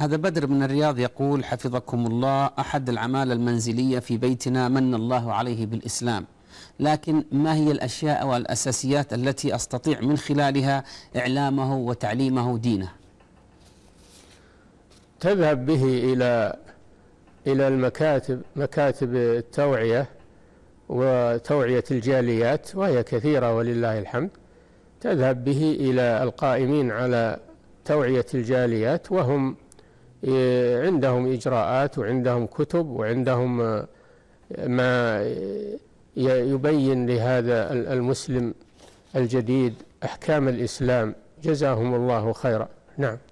هذا بدر من الرياض يقول حفظكم الله، أحد العمالة المنزلية في بيتنا من الله عليه بالإسلام، لكن ما هي الأشياء والأساسيات التي أستطيع من خلالها إعلامه وتعليمه دينه؟ تذهب به إلى المكاتب، مكاتب التوعية وتوعية الجاليات وهي كثيرة ولله الحمد، تذهب به إلى القائمين على توعية الجاليات وهم عندهم إجراءات وعندهم كتب وعندهم ما يبين لهذا المسلم الجديد أحكام الإسلام، جزاهم الله خيرا. نعم.